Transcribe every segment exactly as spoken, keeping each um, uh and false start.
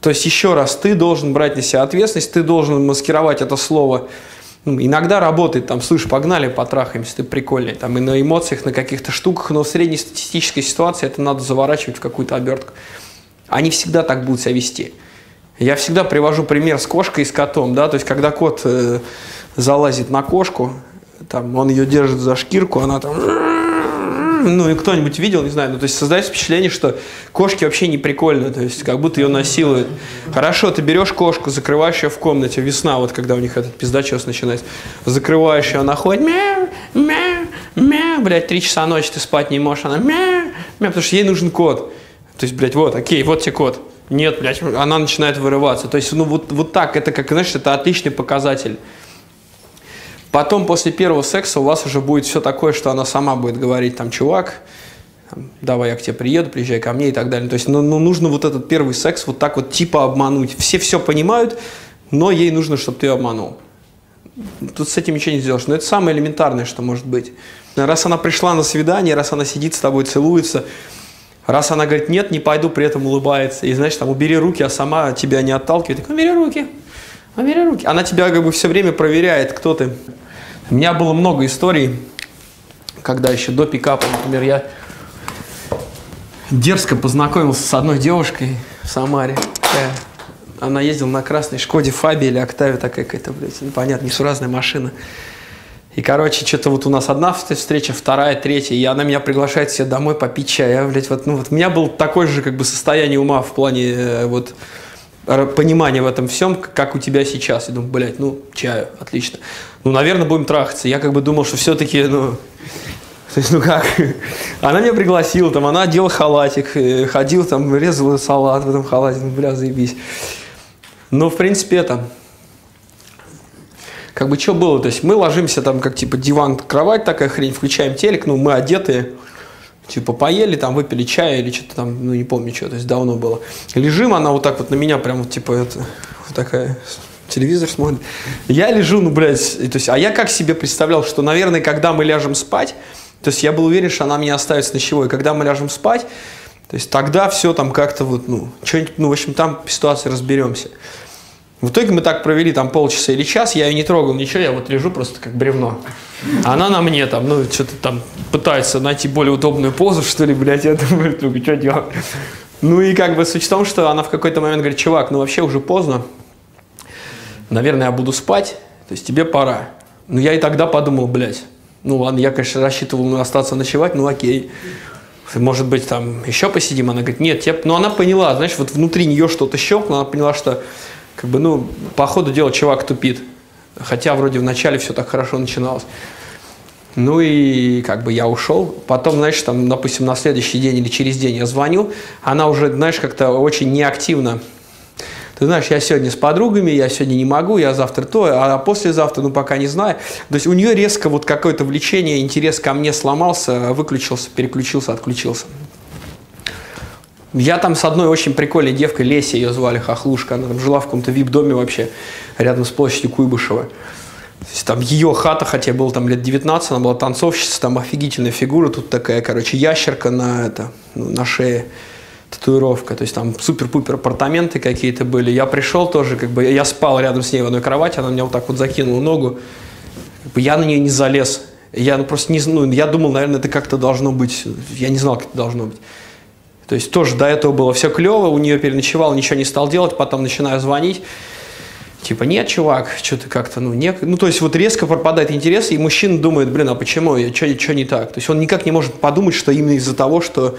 То есть, еще раз, ты должен брать на себя ответственность, ты должен маскировать это слово. Иногда работает, там, слышь, погнали, потрахаемся, ты прикольный, там, и на эмоциях, на каких-то штуках, но в среднестатистической ситуации это надо заворачивать в какую-то обертку. Они всегда так будут себя вести. Я всегда привожу пример с кошкой и с котом, да, то есть, когда кот э, залазит на кошку, там, он ее держит за шкирку, она там... Ну, и кто-нибудь видел, не знаю, ну, то есть создается впечатление, что кошки вообще не прикольно, то есть как будто ее насилуют. Хорошо, ты берешь кошку, закрываешь ее в комнате, весна, вот когда у них этот пиздачес начинается, закрываешь ее, она ходит, мяу, мяу, мяу, блядь, три часа ночи ты спать не можешь, она мяу, мяу, потому что ей нужен кот. То есть, блядь, вот, окей, вот тебе кот. Нет, блядь, она начинает вырываться. То есть, ну, вот, вот так, это как, знаешь, это отличный показатель. Потом, после первого секса, у вас уже будет все такое, что она сама будет говорить, там, чувак, давай я к тебе приеду, приезжай ко мне и так далее. То есть, ну, ну, нужно вот этот первый секс вот так вот типа обмануть. Все все понимают, но ей нужно, чтобы ты ее обманул. Тут с этим ничего не сделаешь. Но это самое элементарное, что может быть. Раз она пришла на свидание, раз она сидит с тобой, целуется, раз она говорит, нет, не пойду, при этом улыбается. И, знаешь, там, убери руки, а сама тебя не отталкивает. Так, убери руки. Убери руки. Она тебя как бы все время проверяет, кто ты. У меня было много историй, когда еще до пикапа, например, я дерзко познакомился с одной девушкой в Самаре. Такая. Она ездила на красной Шкоде Фабии или Октаве, такая какая-то, блядь, непонятно, несуразная машина. И, короче, что-то вот у нас одна встреча, вторая, третья, и она меня приглашает себе домой попить чай. Я, блядь, вот, ну, вот у меня было такое же как бы состояние ума в плане э, вот... понимание в этом всем, как у тебя сейчас. Я думаю, блядь, ну, чаю, отлично. Ну, наверное, будем трахаться. Я как бы думал, что все-таки, ну, то есть, ну как? Она меня пригласила, там, она одела халатик, ходила, там, резала салат в этом халате, ну, бля, заебись. Но, в принципе, это, как бы, что было? То есть, мы ложимся, там, как, типа, диван, кровать, такая хрень, включаем телек, ну, мы одетые, типа поели, там выпили чая или что-то там, ну не помню что, то есть давно было. Лежим, она вот так вот на меня прям вот типа это, вот такая, телевизор смотрит. Я лежу, ну блядь, то есть, а я как себе представлял, что, наверное, когда мы ляжем спать, то есть я был уверен, что она меня оставит с ночевой, когда мы ляжем спать, то есть тогда все там как-то вот, ну, что-нибудь, ну в общем там в ситуации разберемся. В итоге мы так провели там полчаса или час, я ее не трогал, ничего, я вот лежу просто как бревно. Она на мне там, ну, что-то там пытается найти более удобную позу, что ли, блядь, я думаю, что делать? Ну и как бы суть в том, что она в какой-то момент говорит, чувак, ну вообще уже поздно, наверное, я буду спать, то есть тебе пора. Ну я и тогда подумал, блядь, ну ладно, я, конечно, рассчитывал ну, остаться ночевать, ну окей. Может быть, там еще посидим? Она говорит, нет, тебе... Ну она поняла, знаешь, вот внутри нее что-то щелкнуло, она поняла, что... Как бы, ну, по ходу дела чувак тупит, хотя вроде вначале все так хорошо начиналось. Ну и как бы я ушел. Потом, знаешь, там, допустим, на следующий день или через день я звоню, она уже, знаешь, как-то очень неактивно. Ты знаешь, я сегодня с подругами, я сегодня не могу, я завтра то, а послезавтра, ну, пока не знаю. То есть у нее резко вот какое-то влечение, интерес ко мне сломался, выключился, переключился, отключился. Я там с одной очень прикольной девкой, Леся ее звали, хохлушка, она там жила в каком-то вип-доме вообще, рядом с площадью Куйбышева. То есть, там ее хата, хотя было там лет девятнадцать, она была танцовщица, там офигительная фигура, тут такая, короче, ящерка на, это, на шее, татуировка, то есть там супер-пупер апартаменты какие-то были. Я пришел тоже, как бы, я спал рядом с ней в одной кровати, она меня вот так вот закинула ногу, как бы я на нее не залез. Я ну, просто не, ну, я думал, наверное, это как-то должно быть, я не знал, как это должно быть. То есть тоже до этого было все клево, у нее переночевал, ничего не стал делать, потом начинаю звонить, типа, нет, чувак, что-то как-то, ну, не... Ну, то есть вот резко пропадает интерес, и мужчина думает, блин, а почему, что не так? То есть он никак не может подумать, что именно из-за того, что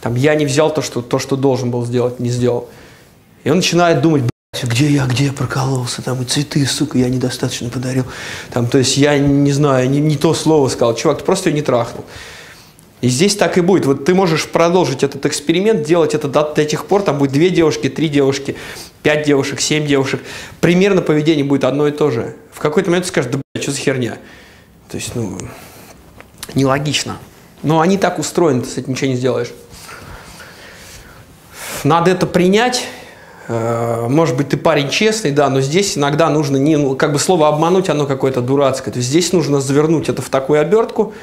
там, я не взял то что, то, что должен был сделать, не сделал. И он начинает думать, блядь, где я, где я прокололся, там, и цветы, сука, я недостаточно подарил. Там, то есть я, не знаю, не, не то слово сказал, чувак, ты просто ее не трахнул. И здесь так и будет. Вот ты можешь продолжить этот эксперимент, делать это до тех пор, там будет две девушки, три девушки, пять девушек, семь девушек. Примерно поведение будет одно и то же. В какой-то момент ты скажешь, да блядь, что за херня? То есть, ну, нелогично. Но они так устроены, ты с этим ничего не сделаешь. Надо это принять. Может быть, ты парень честный, да, но здесь иногда нужно, не, ну, как бы слово обмануть, оно какое-то дурацкое. То есть здесь нужно завернуть это в такую обертку,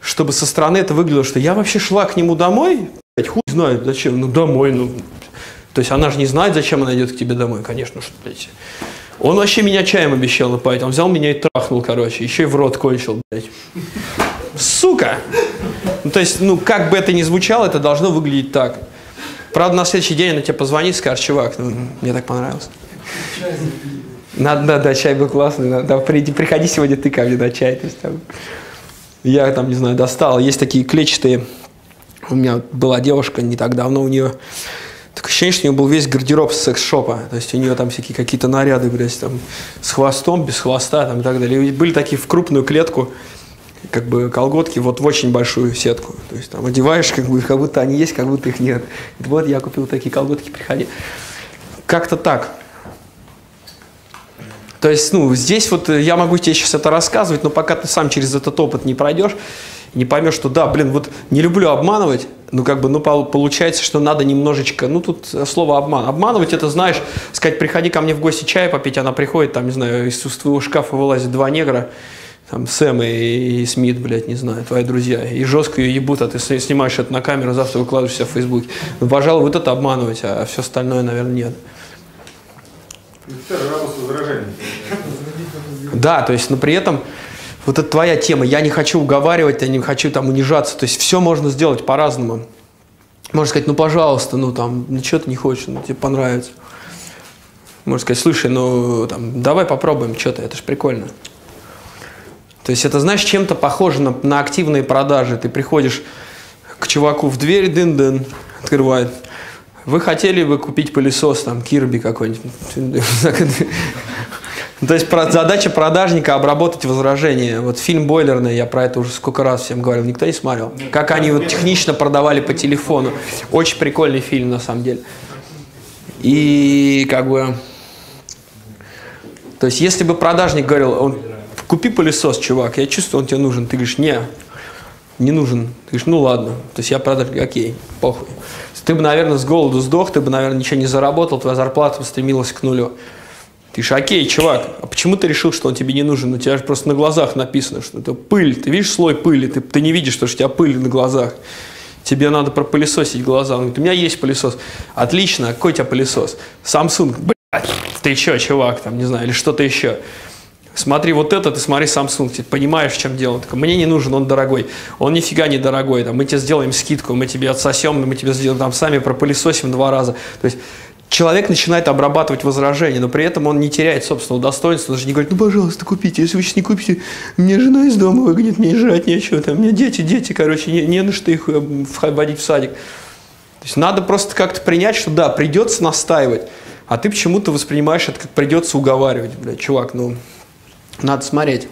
чтобы со стороны это выглядело, что я вообще шла к нему домой, блядь, хуй знает зачем, ну домой, ну. То есть она же не знает, зачем она идет к тебе домой, конечно, что, блядь. Он вообще меня чаем обещал напоить, он взял меня и трахнул, короче, еще и в рот кончил, блядь. Сука! Ну, то есть, ну, как бы это ни звучало, это должно выглядеть так. Правда, на следующий день она тебе позвонит и скажет: чувак, ну, мне так понравилось. Надо, да, да, чай был классный, да, да, приди, приходи сегодня ты ко мне на чай. То есть, там, я там, не знаю, достал. Есть такие клетчатые, у меня была девушка не так давно, у нее... Такое ощущение, что у нее был весь гардероб с секс-шопа. То есть у нее там всякие какие-то наряды, блядь, там, с хвостом, без хвоста, там, и так далее. И были такие в крупную клетку, как бы колготки, вот в очень большую сетку. То есть там одеваешь, как бы, как будто они есть, как будто их нет. Вот я купил такие колготки, приходи. Как-то так. То есть, ну, здесь вот я могу тебе сейчас это рассказывать, но пока ты сам через этот опыт не пройдешь, не поймешь, что да, блин, вот не люблю обманывать, ну, как бы, ну, получается, что надо немножечко, ну, тут слово обман. Обманывать — это, знаешь, сказать: приходи ко мне в гости чай попить, она приходит, там, не знаю, из твоего шкафа вылазят два негра, там, Сэм и, и Смит, блядь, не знаю, твои друзья, и жестко ее ебут, а ты снимаешь это на камеру, завтра выкладываешь себя в Фейсбуке. Ну, пожалуй, вот это обманывать, а все остальное, наверное, нет. Да, то есть, но при этом вот это твоя тема. Я не хочу уговаривать, я не хочу там унижаться. То есть все можно сделать по-разному. Можно сказать: ну, пожалуйста, ну, там, ничего ты не хочешь, ну, тебе понравится. Можно сказать: слушай, ну, там, давай попробуем что-то, это же прикольно. То есть это, знаешь, чем-то похоже на, на активные продажи. Ты приходишь к чуваку в дверь, дын-дын, открывает. Вы хотели бы купить пылесос, там, Кирби какой-нибудь? То есть задача продажника — обработать возражения. Вот фильм «Бойлерный», я про это уже сколько раз всем говорил, никто не смотрел. Как они вот технично продавали по телефону. Очень прикольный фильм, на самом деле. И как бы... То есть если бы продажник говорил: он, купи пылесос, чувак, я чувствую, он тебе нужен. Ты говоришь: не, не нужен. Ты говоришь: ну ладно. То есть я продажник, окей, похуй. Ты бы, наверное, с голоду сдох, ты бы, наверное, ничего не заработал, твоя зарплата стремилась к нулю. Ты говоришь: окей, чувак, а почему ты решил, что он тебе не нужен? У тебя же просто на глазах написано, что это пыль. Ты видишь слой пыли, ты, ты не видишь, что у тебя пыль на глазах. Тебе надо пропылесосить глаза. Он говорит: у меня есть пылесос. Отлично, какой у тебя пылесос? Samsung. Блядь, ты чё, чувак, там, не знаю, или что-то еще. Смотри вот это, ты смотри Samsung, ты понимаешь, в чем дело. Такой: мне не нужен, он дорогой. Он нифига не дорогой, там, мы тебе сделаем скидку, мы тебе отсосем, мы тебе сделаем, там, сами пропылесосим два раза. То есть человек начинает обрабатывать возражения, но при этом он не теряет собственного достоинства, он же не говорит: ну, пожалуйста, купите, если вы сейчас не купите, мне жена из дома выгонит, мне жрать нечего, там, у меня дети, дети, короче, не, не на что их вводить в садик. То есть надо просто как-то принять, что да, придется настаивать, а ты почему-то воспринимаешь это как придется уговаривать. Бля, чувак, ну... Надо смотреть.